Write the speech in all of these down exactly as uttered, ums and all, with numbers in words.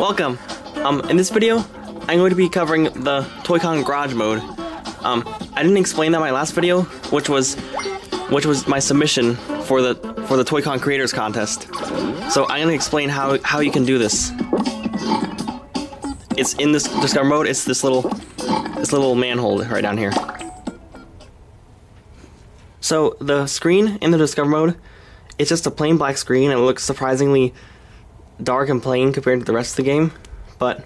Welcome! Um, in this video, I'm going to be covering the Toy-Con Garage mode. Um, I didn't explain that in my last video, which was which was my submission for the for the Toy-Con Creators Contest. So I'm gonna explain how how you can do this. It's in this Discover mode. It's this little this little manhole right down here. So the screen in the Discover mode, it's just a plain black screen. It looks surprisingly dark and plain compared to the rest of the game, but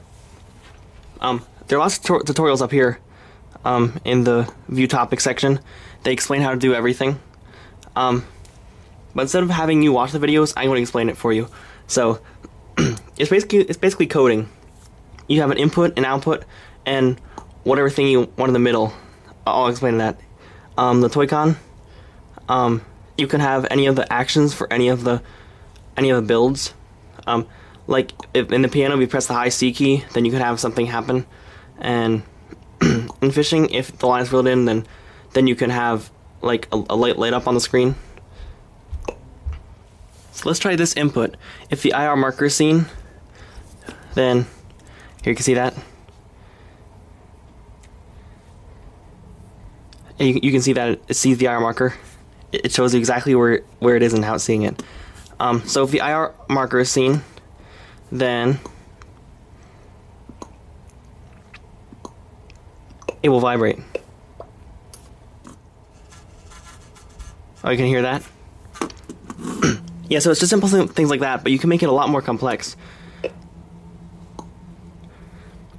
um, there are lots of tutorials up here um, in the View Topic section. They explain how to do everything. Um, but instead of having you watch the videos, I'm going to explain it for you. So it's basically it's basically coding. You have an input, an output, and whatever thing you want in the middle. I'll explain that. Um, the Toy-Con, um, you can have any of the actions for any of the any of the builds. Um, like if in the piano, if you press the high C key, then you can have something happen. And in fishing, if the line is filled in, then then you can have like a, a light light up on the screen. So let's try this input. If the I R marker is seen, then here you can see that. And you, you can see that it sees the I R marker. It, it shows you exactly where where it is and how it's seeing it. Um, so if the I R marker is seen, then it will vibrate. Oh, you can hear that? Yeah, so it's just simple things like that, but you can make it a lot more complex.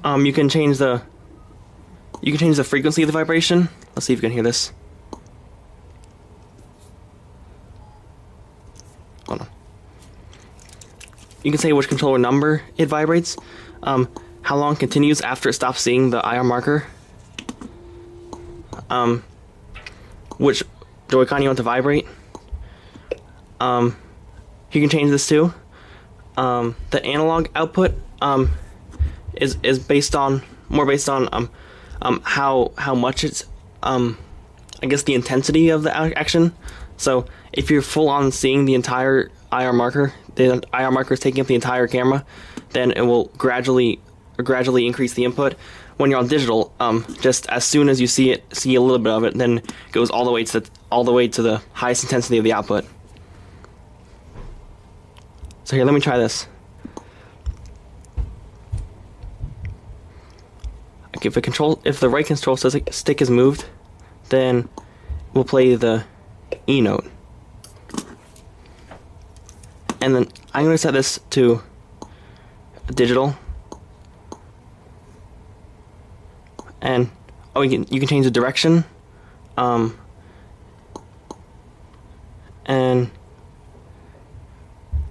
Um, you can change the you can change the frequency of the vibration. Let's see if you can hear this. Hold on. You can say which controller number it vibrates, um, how long it continues after it stops seeing the I R marker, um, which Joy-Con you want to vibrate. Um, you can change this too. Um, the analog output um, is is based on more based on um, um, how how much it's um, I guess the intensity of the action. So if you're full on seeing the entire I R marker, the I R marker is taking up the entire camera, then it will gradually gradually increase the input. When you're on digital, um, just as soon as you see it, see a little bit of it, then it goes all the way to the, all the way to the highest intensity of the output. So here, let me try this. Okay, if the control, if the right control stick is moved, then we'll play the E note. And then I'm going to set this to digital. And oh, you can you can change the direction. Um and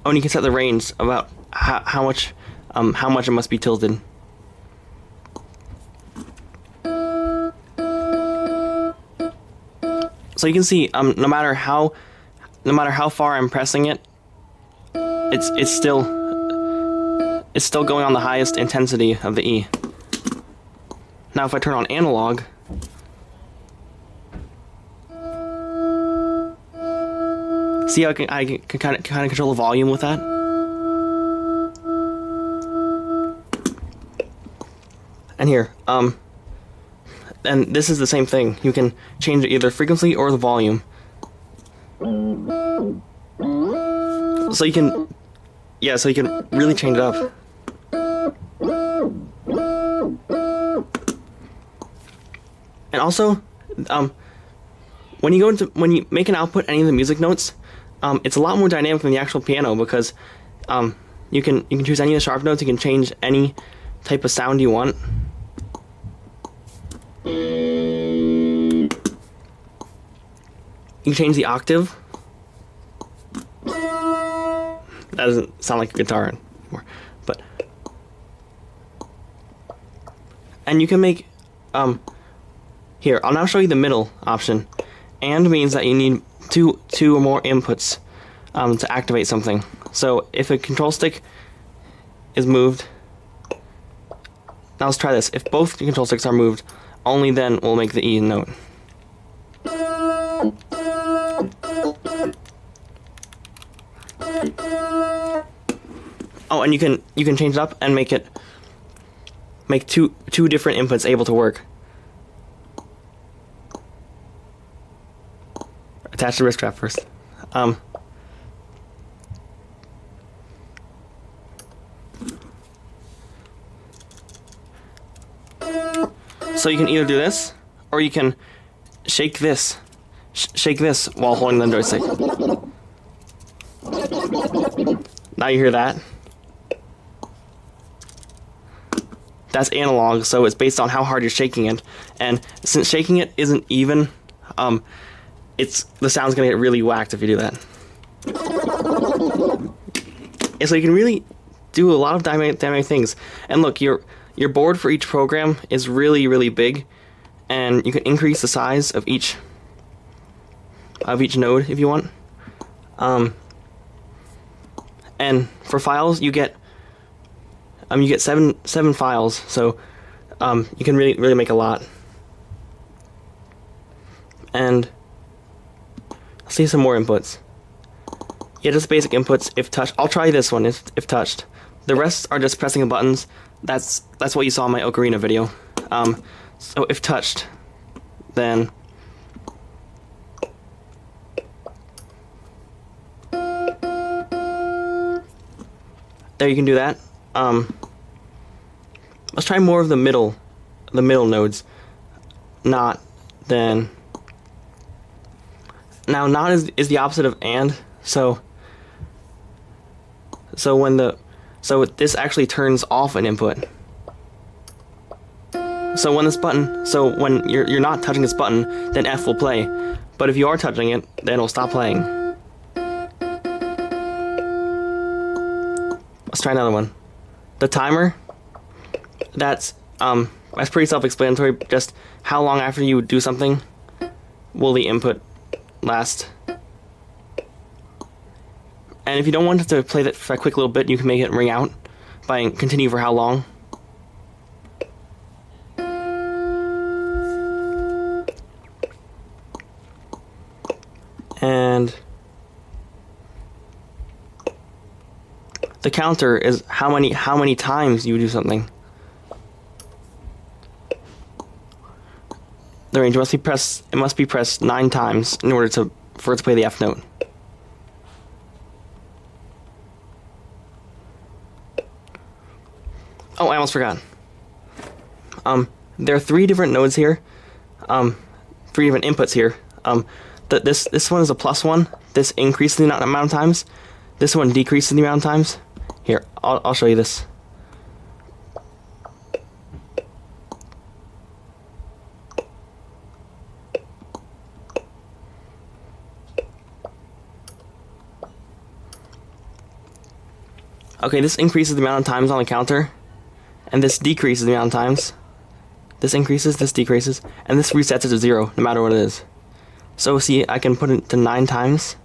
oh, and you can set the range about how how much um how much it must be tilted. So you can see, um, no matter how, no matter how far I'm pressing it, it's it's still, it's still going on the highest intensity of the E. Now, if I turn on analog, see how I can, I can kind of kind of control the volume with that. And here, um. And this is the same thing. You can change either frequency or the volume. So you can, yeah, so you can really change it up. And also, um, when you go into, when you make an output any of the music notes, um, it's a lot more dynamic than the actual piano because um, you can you can choose any of the sharp notes. You can change any type of sound you want. You change the octave. That doesn't sound like a guitar anymore, but and you can make um here. I'll now show you the middle option. And means that you need two two or more inputs um, to activate something. So if a control stick is moved, now let's try this. If both control sticks are moved, only then we'll make the E note. Oh, and you can you can change it up and make it make two two different inputs able to work. Attach the wrist strap first. Um. So you can either do this, or you can shake this, sh shake this while holding the joystick. Now you hear that. That's analog, so it's based on how hard you're shaking it. And since shaking it isn't even, um, it's the sound's gonna get really whacked if you do that. And so you can really do a lot of dynamic, dynamic things. And look, you're. Your board for each program is really, really big, and you can increase the size of each of each node if you want. Um, and for files, you get um you get seven seven files, so um, you can really, really make a lot. And I'll see some more inputs. Yeah, just basic inputs. If touched, I'll try this one. If if touched, the rest are just pressing the buttons. That's that's what you saw in my ocarina video. Um, so if touched, then there you can do that. Um, let's try more of the middle, the middle nodes. Not then. Now not is is the opposite of and. So so when the So this actually turns off an input. So when this button, so when you're, you're not touching this button, then F will play. But if you are touching it, then it'll stop playing. Let's try another one. The timer, that's, um, that's pretty self-explanatory. Just how long after you do something will the input last. And if you don't want it to play that for a quick little bit, you can make it ring out by continue for how long. And the counter is how many how many times you do something. The range must be pressed it must be pressed nine times in order to for it to play the F note. Oh, I almost forgot. Um, there are three different nodes here, um, three different inputs here. Um, the, this this one is a plus one. This increases the amount of times. This one decreases the amount of times. Here, I'll I'll show you this. Okay, this increases the amount of times on the counter. And this decreases the amount of times. This increases, this decreases, and this resets it to zero, no matter what it is. So see, I can put it to nine times.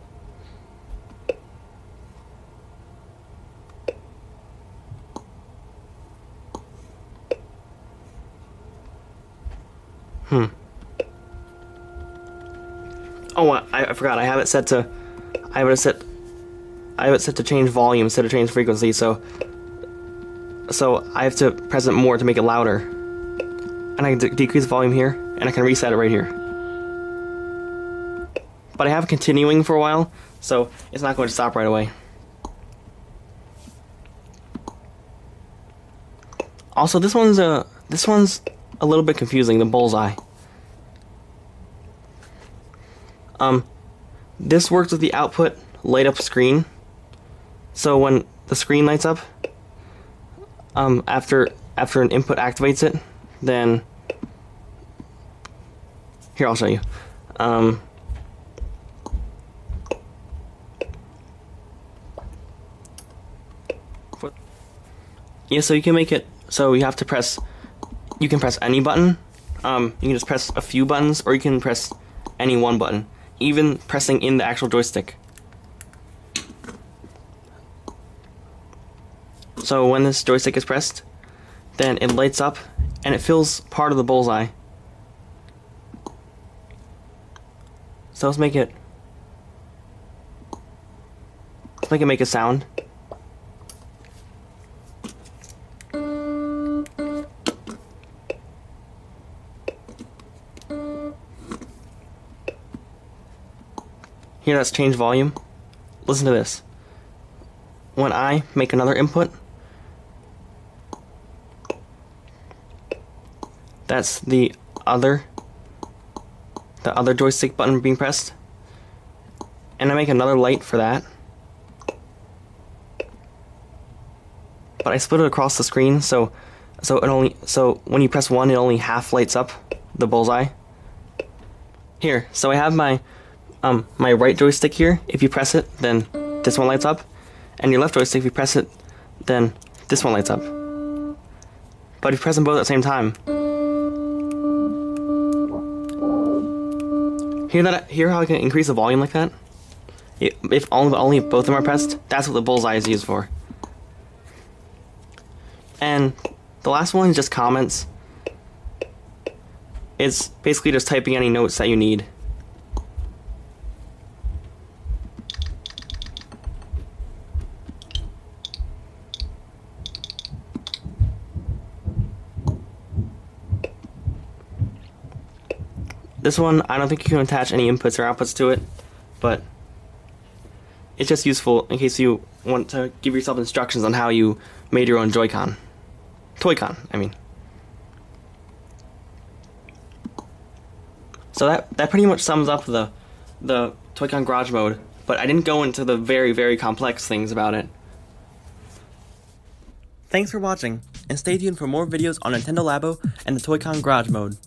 Hmm. Oh, I, I forgot. I have it set to. I have it set. I have it set to change volume instead of change frequency. So. So I have to press it more to make it louder. And I can de decrease volume here, and I can reset it right here. But I have it continuing for a while, so it's not going to stop right away. Also, this one's a this one's a little bit confusing, the bullseye. Um, this works with the output light up screen. So when the screen lights up, Um, after after an input activates it, then here I'll show you. Um, yeah, so you can make it so you have to press. You can press any button. Um, you can just press a few buttons, or you can press any one button, even pressing in the actual joystick. So when this joystick is pressed, then it lights up and it fills part of the bullseye. So let's make it let's make it make a sound. Hear that's change volume? Listen to this. When I make another input, that's the other the other joystick button being pressed, and I make another light for that, but I split it across the screen, so so it only so when you press one, it only half lights up the bullseye. Here, so I have my um my right joystick here. If you press it, then this one lights up, and your left joystick, if you press it, then this one lights up. But if you press them both at the same time, hear that? Hear how I can increase the volume like that? If only, only if both of them are pressed, that's what the bullseye is used for. And the last one is just comments. It's basically just typing any notes that you need. This one, I don't think you can attach any inputs or outputs to it, but it's just useful in case you want to give yourself instructions on how you made your own Joy-Con. Toy-Con, I mean. So that, that pretty much sums up the, the Toy-Con Garage mode, but I didn't go into the very, very complex things about it. Thanks for watching, and stay tuned for more videos on Nintendo Labo and the Toy-Con Garage mode.